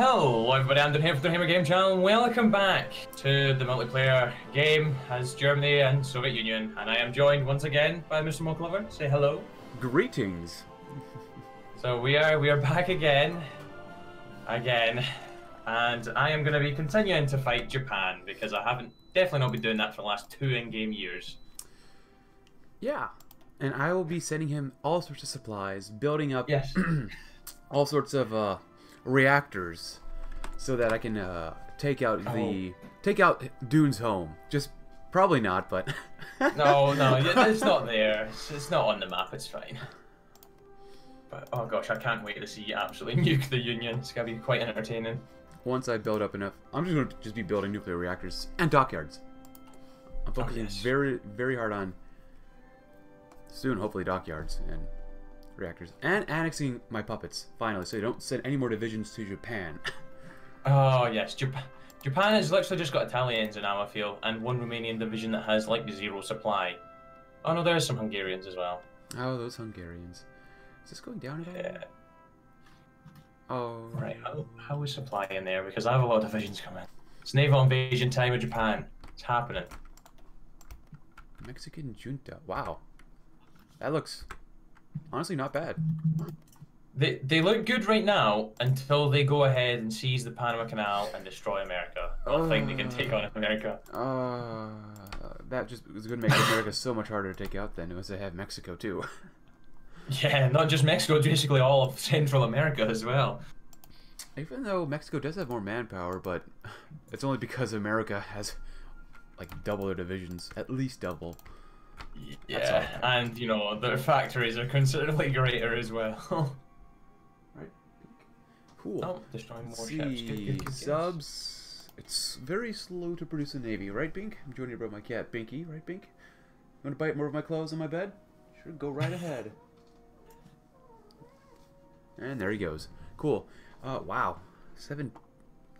Hello everybody, I'm Doonhamer from Doonhamer Gaming Channel and welcome back to the multiplayer game as Germany and Soviet Union, and I am joined once again by Mr. Mulclover. Say hello. Greetings. So we are back again, and I am going to be continuing to fight Japan because I haven't definitely not been doing that for the last 2 in-game years. Yeah, and I will be sending him all sorts of supplies, building up yes. all sorts of reactors, so that I can take out Dune's home. Just probably not, but no, it's not there. It's not on the map. It's fine. But oh gosh, I can't wait to see absolutely nuke the Union. It's gonna be quite entertaining. Once I build up enough, I'm just gonna be building nuclear reactors and dockyards. I'm focusing very, very hard on soon, hopefully, dockyards and reactors, and annexing my puppets finally, so you don't send any more divisions to Japan. Oh yes, Japan has literally just got Italians in Amafiel and one Romanian division that has like 0 supply. Oh no, there's some Hungarians as well. Oh, those Hungarians. Is this going down at all? Yeah. Oh right. How is supply in there? Because I have a lot of divisions coming. It's naval invasion time of Japan. It's happening. Mexican junta. Wow, that looks. Honestly, not bad. They look good right now until they go ahead and seize the Panama Canal and destroy America. I don't think they can take on America. That just is going to make America so much harder to take out then, unless they have Mexico too. Yeah, not just Mexico, basically all of Central America as well. Even though Mexico does have more manpower, but it's only because America has like double their divisions, at least double. Yeah, and you know their factories are considerably greater as well. Right. Cool. Oh, destroying more ships. Good subs. It's very slow to produce a navy, right, Bink? I'm joining you about my cat, Binky, right, Bink? You want to bite more of my clothes on my bed? Sure, go right ahead. And there he goes. Cool. Wow, 7.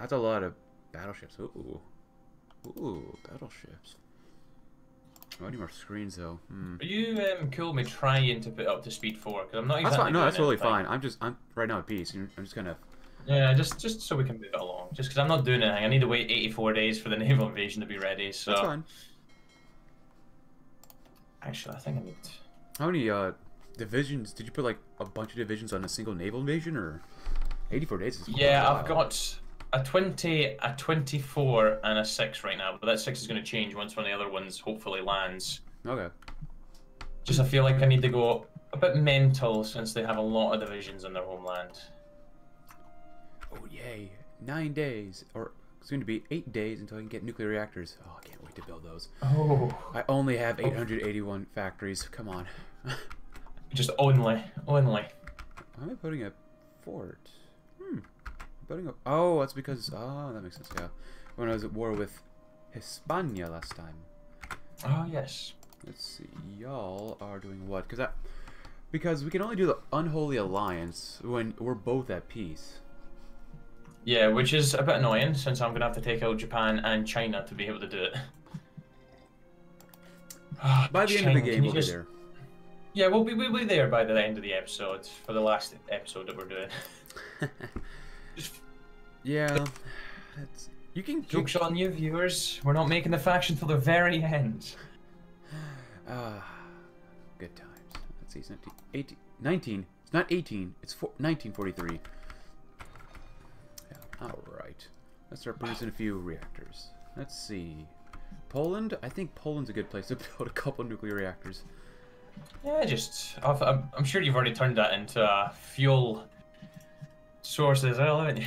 That's a lot of battleships. Ooh, battleships. Oh, I need more screens though. Are you cool me trying to put up to speed 4? Because I'm not exactly. That's fine. No, that's really fine. I'm right now at peace. I'm just gonna. Yeah, just so we can move it along. Just because I'm not doing anything. I need to wait 84 days for the naval invasion to be ready. So. That's fine. Actually, I think I need. How many divisions? Did you put like a bunch of divisions on a single naval invasion, or 84 days? Is yeah, I've got. A 20, a 24, and a 6 right now, but that 6 is going to change once one of the other ones hopefully lands. Okay. Just I feel like I need to go a bit mental since they have a lot of divisions in their homeland. Oh yay! 9 days, or soon to be 8 days until I can get nuclear reactors. Oh, I can't wait to build those. Oh. I only have 881 factories. Come on. Just only. Why am I putting a fort? Oh, that's because. Oh, that makes sense. Yeah, when I was at war with Hispania last time. Oh yes. Let's see. Y'all are doing what? Because we can only do the unholy alliance when we're both at peace. Yeah, which is a bit annoying since I'm gonna have to take out Japan and China to be able to do it. By the end of the game, we'll be there. Yeah, we'll be there by the end of the episode for the last episode that we're doing. Yeah, that's, you can jokes on you viewers. We're not making the faction till the very end. Good times. Let's see, it's 19, 18, 19. It's not 18. It's 1943. Yeah. All right. Let's start producing a few reactors. Let's see. Poland. I think Poland's a good place to build a couple nuclear reactors. Yeah, I'm sure you've already turned that into fuel. Sources, I haven't you?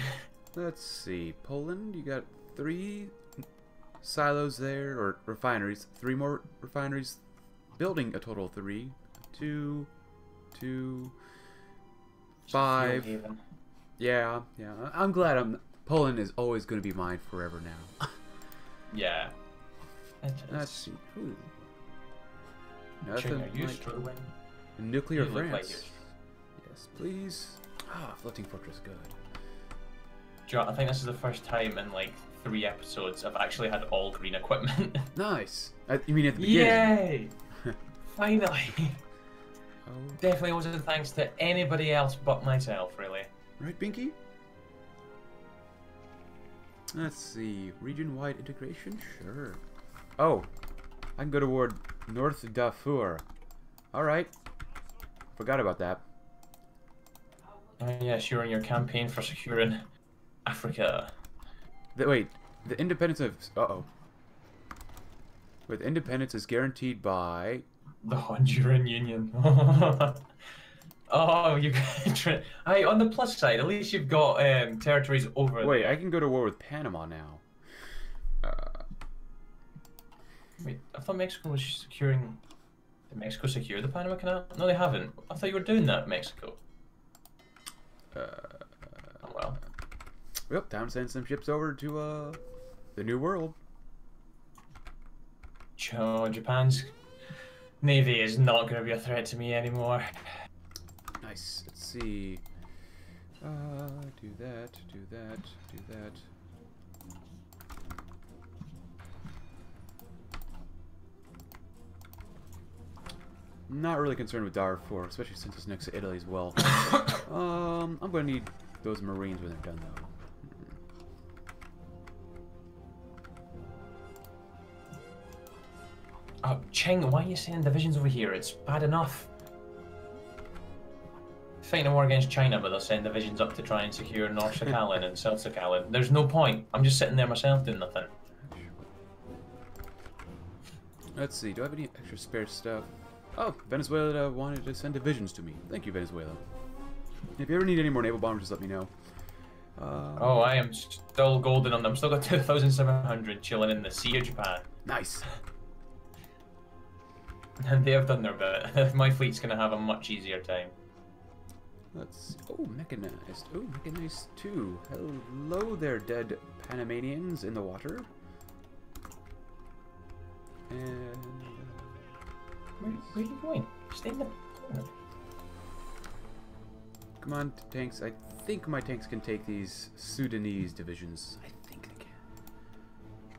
Let's see, Poland, you got 3 silos there, or refineries, 3 more refineries, building a total of 3, 2, 5, yeah, I'm glad Poland is always going to be mine forever now. Yeah. Let's see, ooh. Nothing like nuclear France. Like yes, please. Ah, Floating Fortress, good. John, I think this is the first time in like 3 episodes I've actually had all green equipment. Nice! You mean at the beginning? Yay! Finally! Oh. Definitely wasn't thanks to anybody else but myself, really. Right, Binky? Let's see. Region-wide integration? Sure. Oh, I can go toward North Darfur. Alright. Forgot about that. Yes, you're in your campaign for securing Africa. The independence of... Uh-oh. With independence is guaranteed by... The Honduran Union. Oh, you got it. Hey, on the plus side, at least you've got territories over... Wait, I can go to war with Panama now. Wait, I thought Mexico was securing... Did Mexico secure the Panama Canal? No, they haven't. I thought you were doing that, Mexico. Oh, well. Well, time to send some ships over to, the New World. Japan's Navy is not going to be a threat to me anymore. Nice. Let's see. Do that, do that, do that. Not really concerned with Darfur, especially since it's next to Italy as well. I'm going to need those Marines when they're done, though. Oh, Cheng, why are you sending divisions over here? It's bad enough. Fighting a war against China, but they'll send divisions up to try and secure North Sakhalin and South Sakhalin. There's no point. I'm just sitting there myself doing nothing. Let's see, do I have any extra spare stuff? Oh, Venezuela wanted to send divisions to me. Thank you, Venezuela. If you ever need any more naval bombers, just let me know. Oh, I am still golden on them. Still got 2,700 chilling in the Sea of Japan. Nice. And they have done their bit. My fleet's going to have a much easier time. Let's... Oh, mechanized. Oh, mechanized too. Hello there, dead Panamanians in the water. And... Where are you going? Stay in the corner. Come on, tanks. I think my tanks can take these Sudanese divisions. I think they can.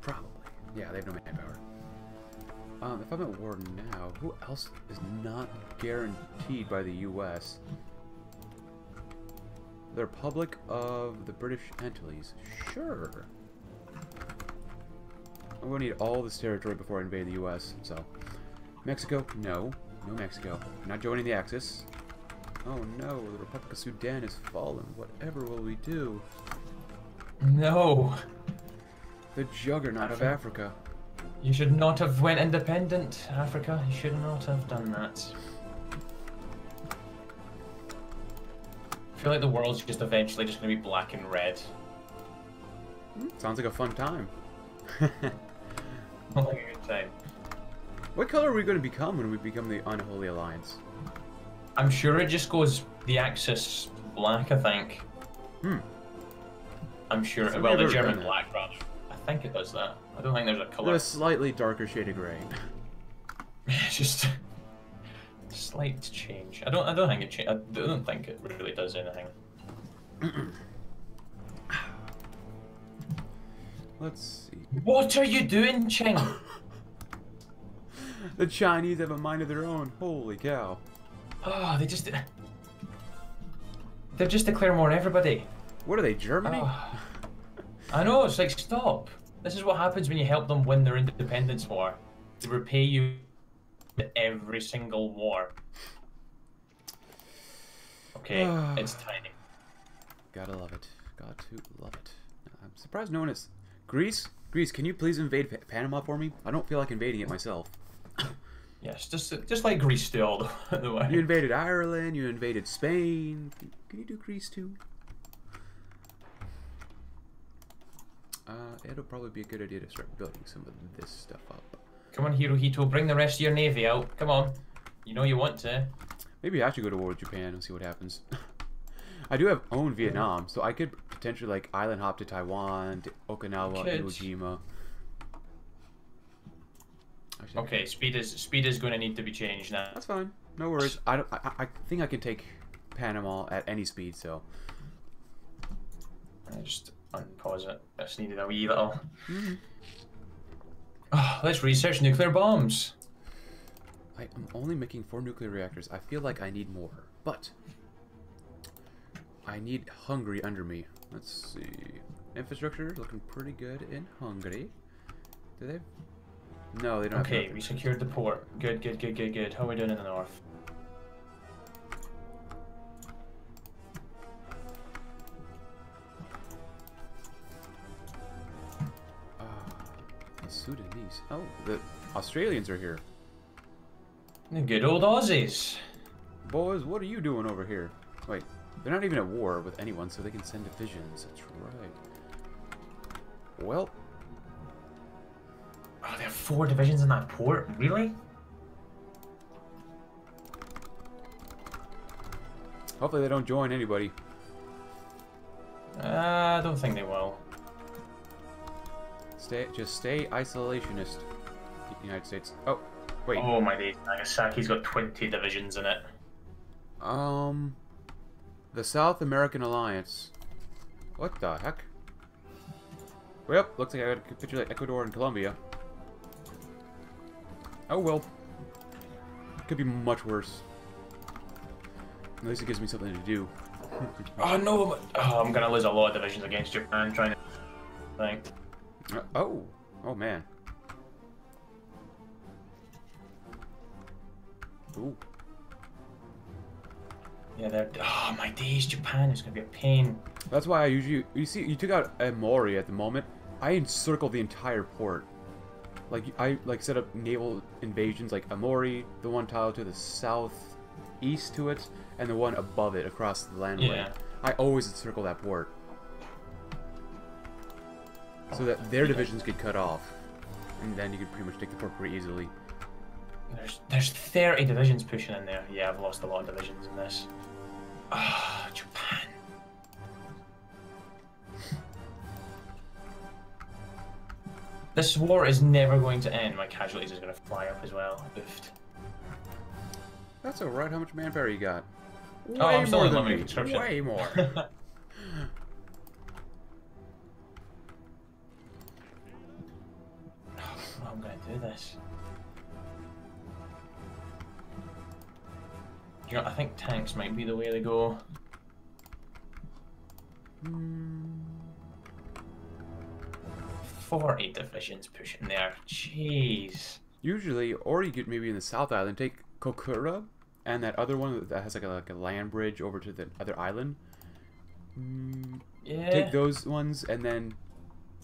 Probably. Yeah, they have no manpower. If I'm at war now, who else is not guaranteed by the U.S.? The Republic of the British Antilles. Sure. I'm going to need all this territory before I invade the U.S., so... Mexico? No. No Mexico. I'm not joining the Axis. Oh no, the Republic of Sudan has fallen. Whatever will we do? No! The juggernaut of Africa. You should not have went independent, Africa. You should not have done that. I feel like the world's just eventually just going to be black and red. Sounds like a fun time. Sounds like a good time. What color are we going to become when we become the Unholy Alliance? I'm sure it just goes the Axis black, I think. Hmm. I'm sure. It's well, the German black, rather. I think it does that. I don't think there's a color. There's a slightly darker shade of grey. Just a slight change. I don't think it really does anything. Let's see. What are you doing, Cheng? The Chinese have a mind of their own. Holy cow. Oh, they're just declaring war on everybody. What are they, Germany? Oh. I know, it's like, stop. This is what happens when you help them win their independence war. They repay you every single war. Okay, it's tiny. Gotta love it. Got to love it. I'm surprised no one is... Greece? Greece, can you please invade Panama for me? I don't feel like invading it myself. Yes, just like Greece do all the way. You invaded Ireland, you invaded Spain. Can you do Greece too? It'll probably be a good idea to start building some of this stuff up. Come on, Hirohito, bring the rest of your navy out. Come on. You know you want to. Maybe I should go to war with Japan and see what happens. I do have own Vietnam, so I could potentially like island hop to Taiwan, to Okinawa, Iwo Jima. Okay, speed is going to need to be changed now. That's fine. No worries. I think I can take Panama at any speed, so. I just unpause it. I just needed a wee little. Oh, let's research nuclear bombs. I am only making 4 nuclear reactors. I feel like I need more, but I need Hungary under me. Let's see. Infrastructure is looking pretty good in Hungary. Do they? No, they don't. Okay, we secured the port. Good, good, good, good, good. How are we doing in the north? The Sudanese. Oh, the Australians are here. The good old Aussies. Boys, what are you doing over here? Wait, they're not even at war with anyone, so they can send divisions. That's right. Well. Oh, there are 4 divisions in that port? Really? Hopefully they don't join anybody. I don't think they will. Just stay isolationist, United States. Oh, wait. Oh my days, Nagasaki's got 20 divisions in it. The South American Alliance. What the heck? Well, looks like I gotta capitulate Ecuador and Colombia. Oh well. Could be much worse. At least it gives me something to do. Oh no! Oh, I'm gonna lose a lot of divisions against Japan trying to think. Oh! Oh man. Ooh. Yeah, they're... Oh my days, Japan is gonna be a pain. That's why I usually... You see, you took out Aomori at the moment. I encircled the entire port. Like, I like set up naval invasions like Aomori, the one tile to the southeast to it, and the one above it across the landway. Yeah. I always encircle that port. So that their divisions get cut off, and then you could pretty much take the port pretty easily. There's 30 divisions pushing in there. Yeah, I've lost a lot of divisions in this. Ah, oh, Japan. This war is never going to end. My casualties is going to fly up as well. Oofed. That's alright. How much manpower you got? Way oh, I'm still in limited construction. Way more. I'm going to do this. You know, I think tanks might be the way to go. Mm. 40 divisions pushing there. Jeez. Usually, or you could maybe in the South Island take Kokura and that other one that has like a land bridge over to the other island. Mm. Yeah. Take those ones and then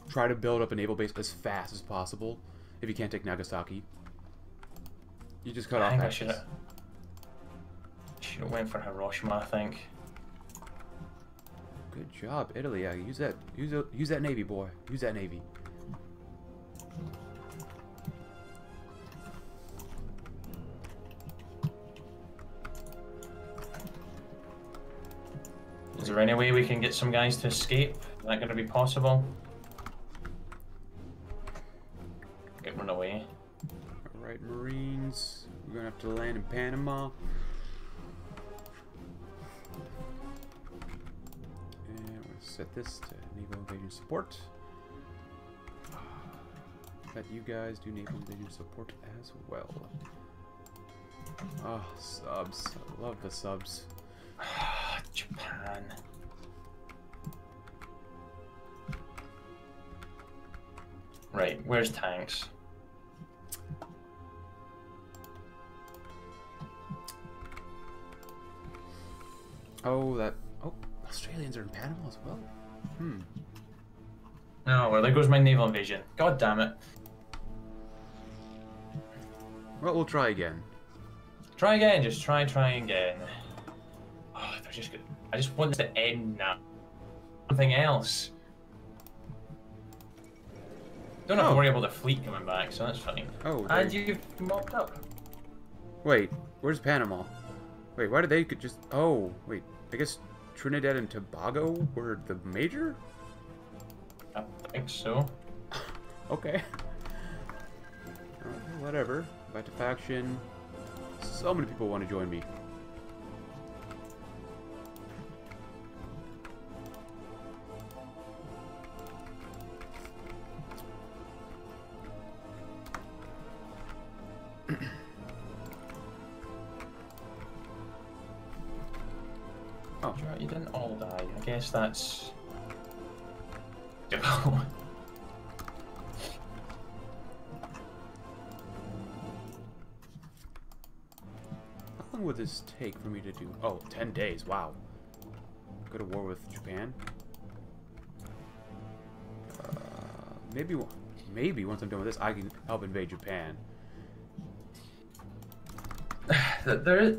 try to build up a naval base as fast as possible. If you can't take Nagasaki, you just cut off access. Should have went for Hiroshima, I think. Good job, Italy. Use that navy, boy. Use that navy. Is there any way we can get some guys to escape? Is that going to be possible? Get run away. All right, Marines. We're gonna have to land in Panama. Set this to naval invasion support. Let you guys do naval invasion support as well. Ah, oh, subs. I love the subs. Japan. Right, where's tanks? Oh, that... Oh. Australians are in Panama as well. Hmm. Oh, well, there goes my naval invasion. God damn it. Well, we'll try again. Try again. Just try again. Oh, they're just good. I just want this to end now. Something else. Don't have to worry about the fleet coming back, so that's fine. Oh, and you've mopped up. Wait, where's Panama? Wait, why did they could just... Oh, wait. I guess... Trinidad and Tobago were the major? I think so. Okay. Whatever. Back to faction. So many people want to join me. You didn't all die. I guess that's... Oh. How long would this take for me to do? Oh, 10 days. Wow. Go to war with Japan? Maybe once I'm done with this, I can help invade Japan. They're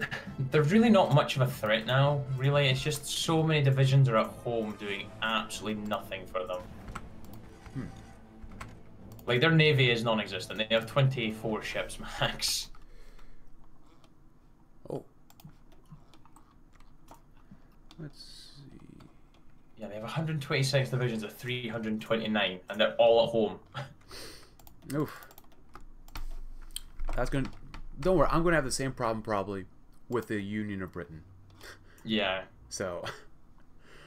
really not much of a threat now, really. It's just so many divisions are at home doing absolutely nothing for them. Hmm. Like, their navy is non-existent. They have 24 ships max. Oh. Let's see. Yeah, they have 126 divisions of 329, and they're all at home. Oof. That's gonna... Don't worry, I'm going to have the same problem probably with the Union of Britain. Yeah. So.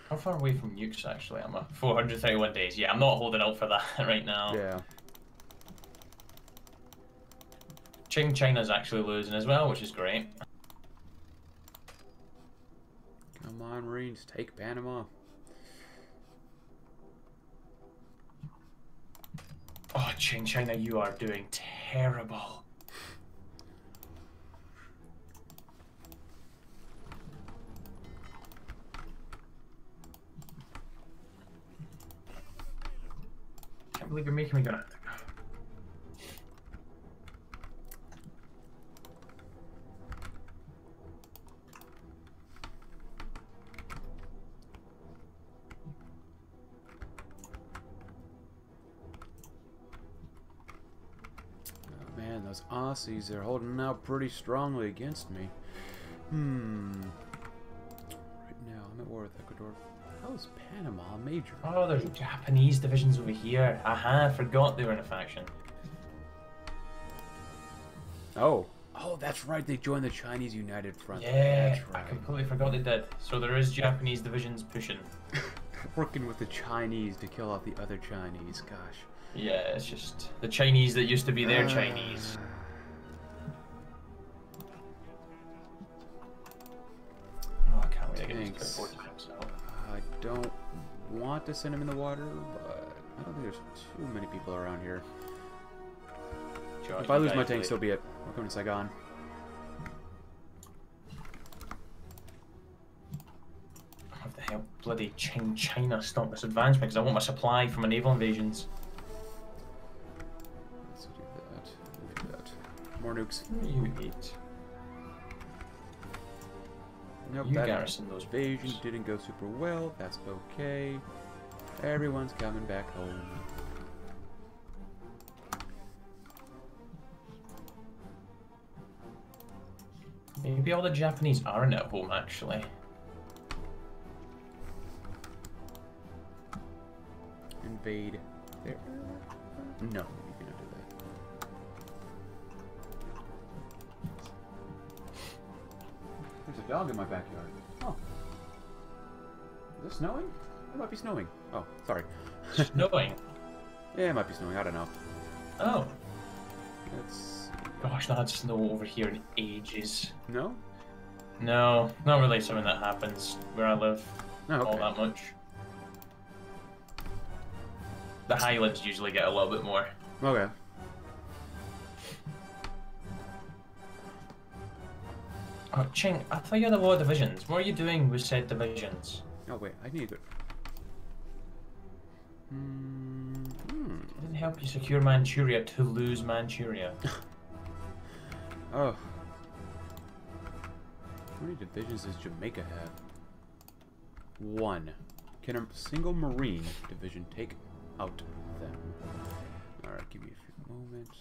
How far away from nukes, actually? I'm at 431 days. Yeah, I'm not holding out for that right now. Yeah. Qing China's actually losing as well, which is great. Come on, Marines, take Panama. Oh, Qing China, you are doing terrible. I believe you're making me go. Oh man, those Aussies, they're holding out pretty strongly against me. Hmm. Right now, I'm at war with Ecuador. How's Panama major? Oh, there's Japanese divisions over here. Aha, forgot they were in a faction. Oh. Oh, that's right, they joined the Chinese United Front. Yeah, that's right. I completely forgot they did. So there is Japanese divisions pushing. Working with the Chinese to kill off the other Chinese, gosh. Yeah, it's just the Chinese that used to be their Chinese. Oh, I can't wait. Thanks. I don't want to send him in the water, but I don't think there's too many people around here. Josh, if I lose my tank, so be it. We're coming to Saigon. I have to help bloody Qing China stop this advancement because I want my supply for my naval invasions. Let's do that. We'll do that. More nukes. You eat. Nope, you garrison those invasions didn't go super well. That's okay. Everyone's coming back home. Maybe all the Japanese aren't at home, actually. Invade there? No. There's a dog in my backyard. Oh. Is it snowing? It might be snowing. Oh, sorry. Snowing? Yeah, it might be snowing. I don't know. Oh. That's... Gosh, not had snow over here in ages. No? No. Not really something that happens where I live. Oh, okay. All that much. The Highlands usually get a little bit more. Okay. Oh, Qing, I thought you had a lot of divisions. What are you doing with said divisions? Oh, wait, I need it. Hmm. It didn't help you secure Manchuria to lose Manchuria. Oh. How many divisions does Jamaica have? One. Can a single Marine division take out them? Alright, give me a few moments.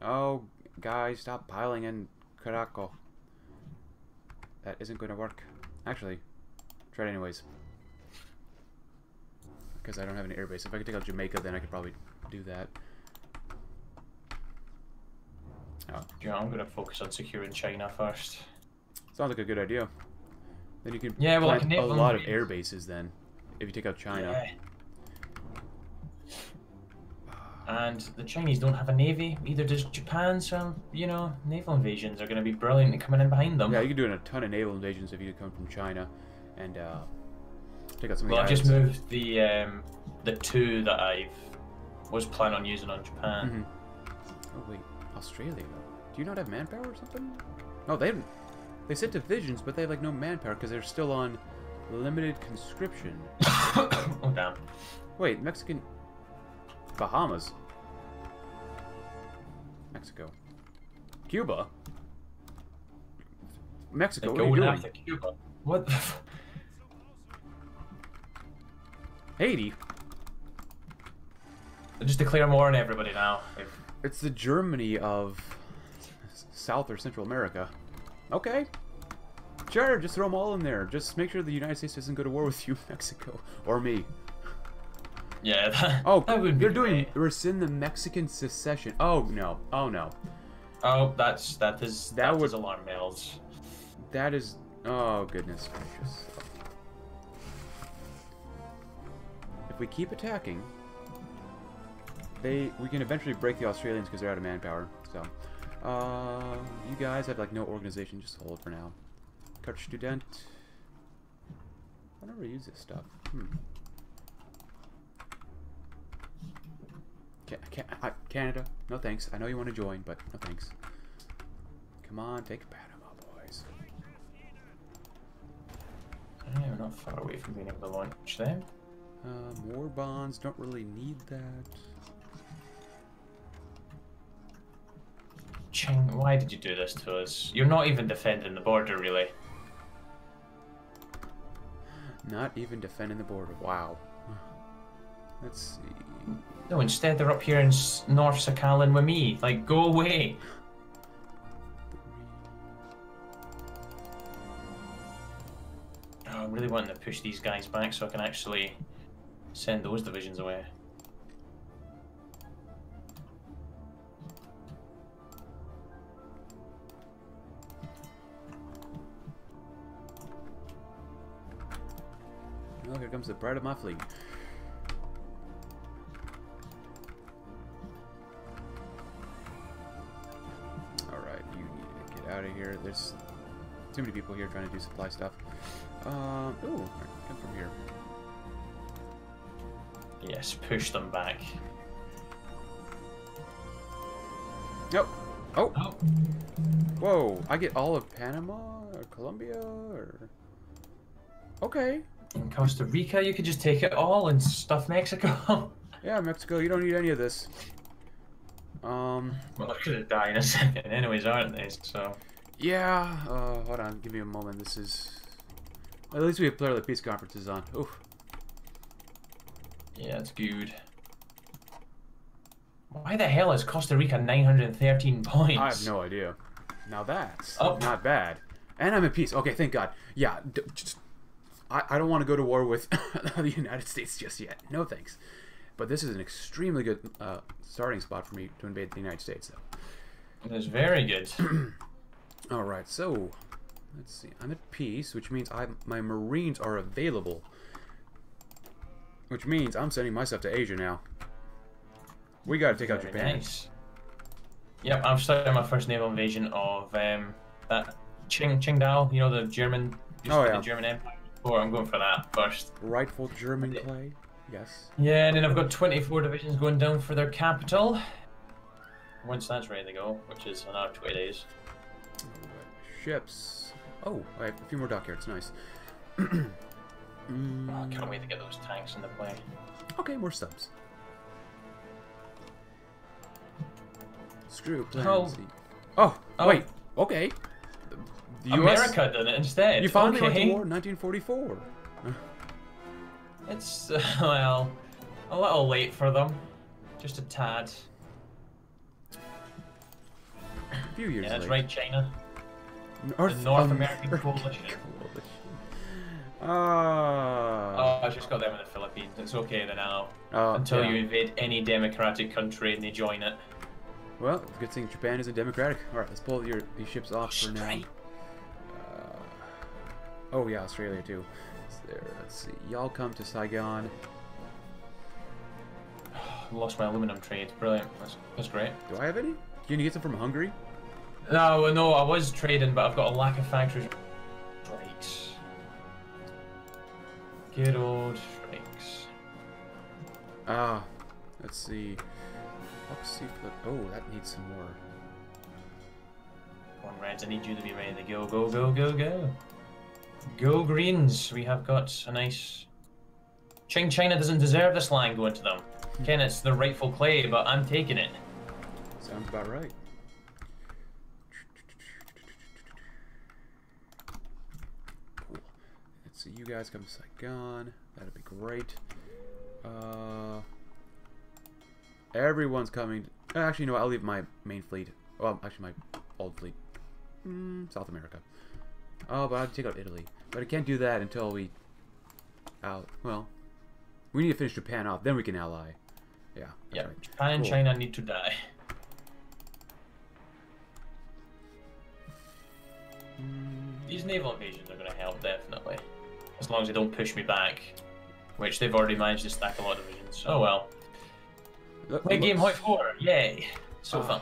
Oh, guys, stop piling in. Caraco. That isn't going to work. Actually, try it anyways. Because I don't have an airbase. If I could take out Jamaica, then I could probably do that. Oh. Yeah, I'm going to focus on securing China first. Sounds like a good idea. Then you can plant a lot of air bases then, if you take out China. Yeah. And the Chinese don't have a navy, neither does Japan, so, you know, naval invasions are going to be brilliant coming in behind them. Yeah, you can do a ton of naval invasions if you come from China and Pick up some. Well, I've just moved the two that I was planning on using on Japan. Mm-hmm. Oh wait, Australia. Do you not have manpower or something? No, they haven't. They sent divisions, but they have like no manpower because they're still on limited conscription. Oh damn. Wait, Mexican Bahamas. Mexico. Cuba. Mexico, what are you doing? Cuba. What the f Haiti. I'll just declare war on everybody now. It's the Germany of South or Central America. Okay. Sure, just throw them all in there. Just make sure the United States doesn't go to war with you, Mexico. Or me. Yeah, that, oh, that would be rescind the Mexican secession. Oh, no. Oh, no. Oh, that is alarm bells. That is... Oh, goodness gracious. If we keep attacking, we can eventually break the Australians because they're out of manpower. So, you guys have, like, no organization. Just hold for now. Cut student. I never use this stuff. Hmm. Canada, no thanks. I know you want to join, but no thanks. Come on, take Panama, boys. Yeah, we're not far away from being able to launch them. War bonds, don't really need that. Ching, why did you do this to us? You're not even defending the border, really. Not even defending the border, wow. Let's see. No, instead they're up here in North Sakhalin with me. Like, go away. Oh, I'm really wanting to push these guys back so I can actually send those divisions away. Well, here comes the pride of my fleet. Out of here. There's too many people here trying to do supply stuff. Ooh, come from here. Yes, push them back. Nope. Oh. Oh. Whoa! I get all of Panama or Colombia or. Okay. In Costa Rica, you could just take it all and stuff Mexico. Yeah, Mexico. You don't need any of this. Well, they're gonna die in a second anyways, aren't they? So... Yeah, hold on, give me a moment, this is... At least we have Player of the Peace conferences on. Oof. Yeah, it's good. Why the hell is Costa Rica 913 points? I have no idea. Now that's not bad. And I'm at peace, okay, thank God. Yeah, I don't want to go to war with the United States just yet. No thanks. But this is an extremely good starting spot for me to invade the United States, though. It is very good. Alright, so, let's see. I'm at peace, which means my Marines are available. Which means I'm sending myself to Asia now. We gotta take out Japan. Nice. Yep, I'm starting my first naval invasion of that Qingdao, you know, the German, the German Empire. Or I'm going for that first. Rightful German clay. Yes. Yeah, and then I've got 24 divisions going down for their capital. Once that's ready to go, which is another 20 days. Ships. Oh, I have a few more dockyards. Nice. I can't wait to get those tanks into play. Okay, more subs. Screw plan C. Oh, wait. Okay. The US, America did it instead. You finally went to war in 1944. It's, well, a little late for them. Just a tad. A few years later. Yeah, that's right, China. The North American Coalition. Oh, I just got them in the Philippines. It's okay then now. Until you invade any democratic country and they join it. Well, good thing Japan isn't democratic. Alright, let's pull these ships off for now. Oh yeah, Australia too. There, let's see. Y'all come to Saigon. Lost my aluminum trade. Brilliant. That's great. Do I have any? Can you get some from Hungary? No, no. I was trading, but I've got a lack of factories. Right. Good old strikes. Ah, let's see. Oh, that needs some more. Come on, Reds, I need you to be ready to go, go, go, go, go. Go Greens, we have got a nice... Qing China doesn't deserve this line going to them. Ken, it's the rightful clay, but I'm taking it. Sounds about right. Cool. Let's see, you guys come to Saigon. That'd be great. Everyone's coming. Actually, no, I'll leave my main fleet. Well, actually, my old fleet. South America. Oh, but I'll take out Italy. But I can't do that until we... well, we need to finish Japan off. Then we can ally. Yeah. Yeah. Right. Japan and China need to die. These naval invasions are going to help, definitely. As long as they don't push me back. Which they've already managed to stack a lot of divisions. Oh, well. Play game Hoi 4. Yay. So fun.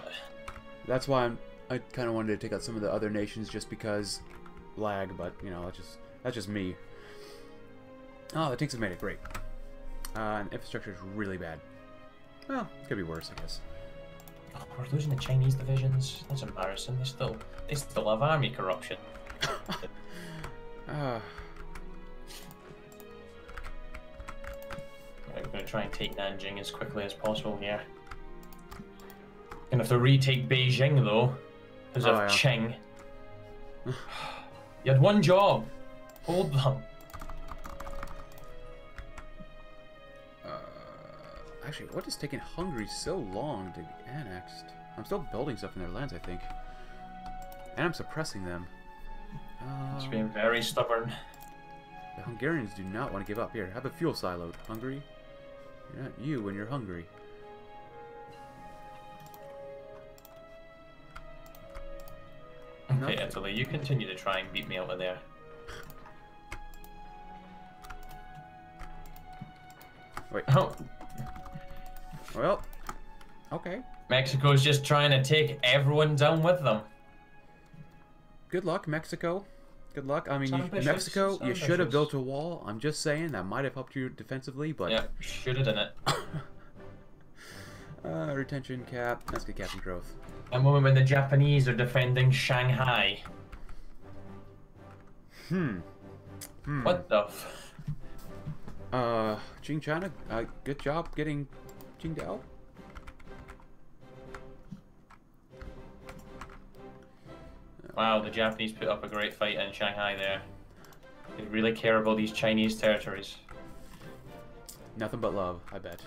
That's why I kind of wanted to take out some of the other nations just because... lag, but you know, that's just me. Oh, the tanks have made it great. And infrastructure is really bad. Well, it could be worse, I guess. Oh, we're losing the Chinese divisions. That's embarrassing. They still have army corruption. Right, we're gonna try and take Nanjing as quickly as possible here. Gonna have to retake Beijing though, because of Qing. You had one job. Hold them. Actually, what is taking Hungary so long to be annexed? I'm still building stuff in their lands, I think. And I'm suppressing them. It's being very stubborn. The Hungarians do not want to give up. Here, have a fuel silo, Hungary. You're not you when you're hungry. Okay, Italy, you continue to try and beat me over there. Wait. Oh. Well. Okay. Mexico's just trying to take everyone down with them. Good luck, Mexico. Good luck. I mean, Mexico, you should have built a wall. I'm just saying, that might have helped you defensively, but... Yeah, should have done it. Retention cap. Let's get cap and growth. A moment when the Japanese are defending Shanghai. What the f... Qing China, good job getting Qingdao. Wow, the Japanese put up a great fight in Shanghai there. They really care about these Chinese territories. Nothing but love, I bet.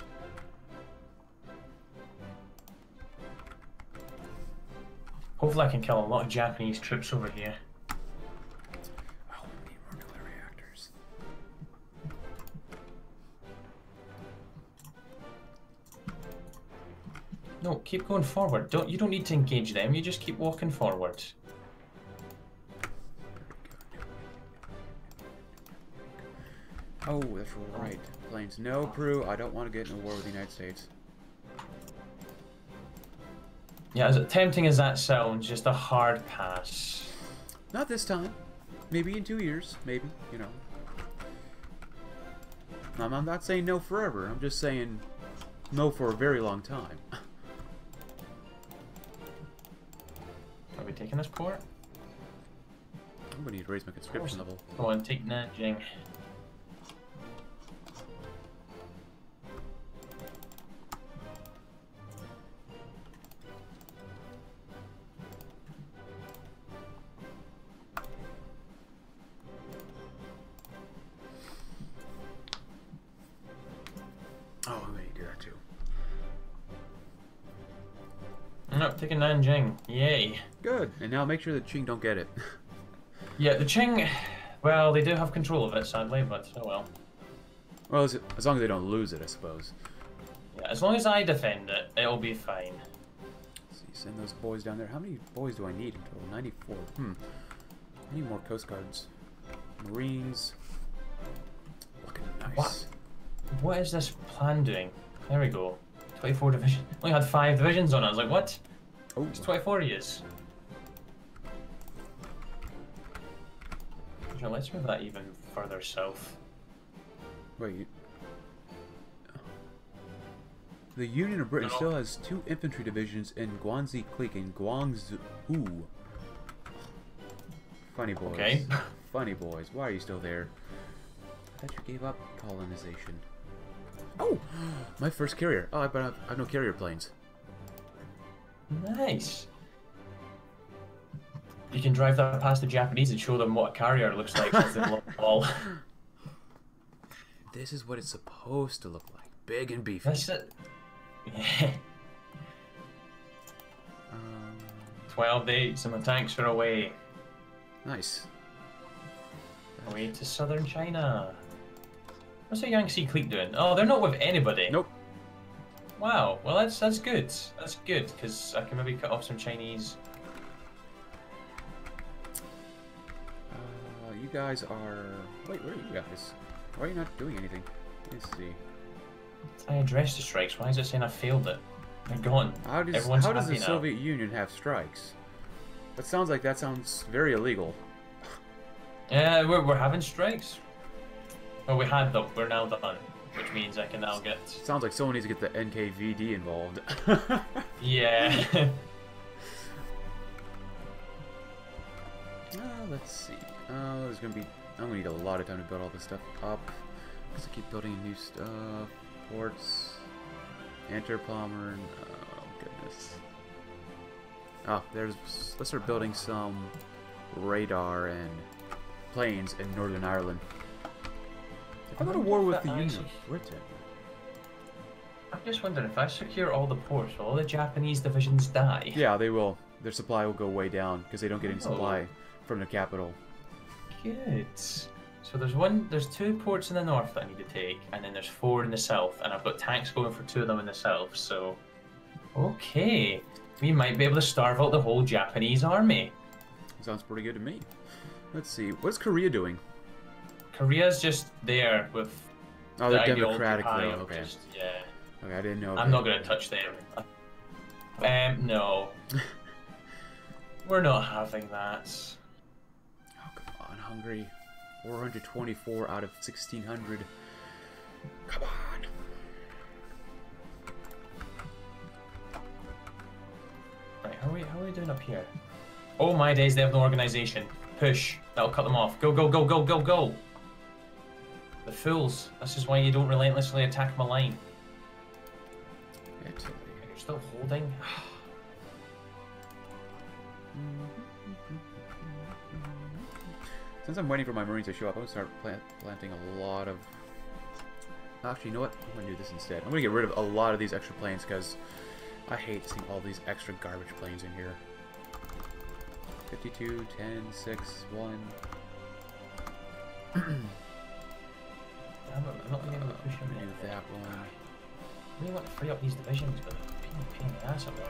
Hopefully I can kill a lot of Japanese troops over here. Oh, we need more nuclear reactors. No, keep going forward. You don't need to engage them, you just keep walking forward. Oh, that's right. Planes. No, Peru, I don't want to get in a war with the United States. Yeah, as tempting as that sounds, just a hard pass. Not this time. Maybe in 2 years. Maybe, you know. I'm not saying no forever. I'm just saying no for a very long time. Are we taking this port? I'm gonna need to raise my conscription level. Go on, take Nanjing. Taking Nanjing, yay! Good, and now make sure the Qing don't get it. Yeah, the Qing, well, they do have control of it, sadly, but oh well. Well, as long as they don't lose it, I suppose. Yeah, as long as I defend it, it'll be fine. Let's see, send those boys down there. How many boys do I need in total? 94. I need more Coast Guards, Marines. Looking nice. What is this plan doing? There we go. 24 divisions. Only had 5 divisions on it. I was like, what? Oh. It's 24 years. Let's move that even further south. Wait. The Union of Britain still has 2 infantry divisions in Guangxi Clique and Guangzhou. Funny boys. Okay. Funny boys. Why are you still there? I thought you gave up colonization. Oh! My first carrier. Oh, but I have no carrier planes. Nice. You can drive that past the Japanese and show them what a carrier looks like. This is what it's supposed to look like. Big and beefy. That's it. Yeah. 12 dates and the tanks are away. Nice. Away to southern China. What's the Yangtze clique doing? Oh, they're not with anybody. Nope. Wow. Well, that's good. That's good because I can maybe cut off some Chinese. You guys are. Wait, where are you guys? Why are you not doing anything? Let's see. I addressed the strikes. Why is it saying I failed it? They're gone. How does the Soviet Union have strikes? That sounds like very illegal. Yeah, we're having strikes. Well, we had them. We're now done, which means I can now get. Sounds like someone needs to get the NKVD involved. Yeah. Let's see. There's gonna be. I'm gonna need a lot of time to build all this stuff up. Because I keep building new stuff. Ports, Interpalmer, oh goodness. Oh, let's start building some radar and planes in Northern Ireland. If I go to war with the Union, we're dead. I'm just wondering if I secure all the ports, will all the Japanese divisions die? Yeah, they will. Their supply will go way down because they don't get any supply from the capital. Good. So there's 2 ports in the north that I need to take, and then there's 4 in the south, and I've got tanks going for 2 of them in the south, so... Okay, we might be able to starve out the whole Japanese army. Sounds pretty good to me. Let's see, what's Korea doing? Korea's just there with... Oh, they're democratic though, okay. Just, yeah. Okay, I didn't know... I'm not going to touch them. No. We're not having that. Oh, come on, Hungary. 424 out of 1600. Come on. Right, how are we doing up here? Oh my days, they have no organization. Push. That'll cut them off. Go, go, go, go, go, go. The fools. This is why you don't relentlessly attack my line. Excellent. You're still holding? Since I'm waiting for my Marines to show up, I'm going to start planting a lot of... Actually, you know what? I'm going to do this instead. I'm going to get rid of a lot of these extra planes, because I hate seeing all these extra garbage planes in here. 52, 10, 6, 1... I'm not going to push them in that one. I really want to free up these divisions, but they're pain in the ass up there.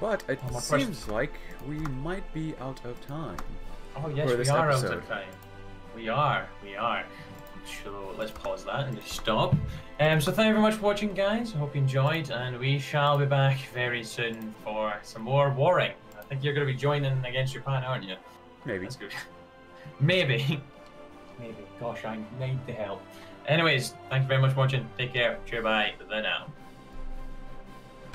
But it seems like we might be out of time. Oh yes, we are out of time. We are. So let's pause that and just stop. So thank you very much for watching, guys. I hope you enjoyed, and we shall be back very soon for some more warring. I think you're going to be joining against Japan, aren't you? Maybe. That's good. Maybe. Maybe. Gosh, I need the help. Anyways, thank you very much for watching. Take care. Cheer bye. Bye now.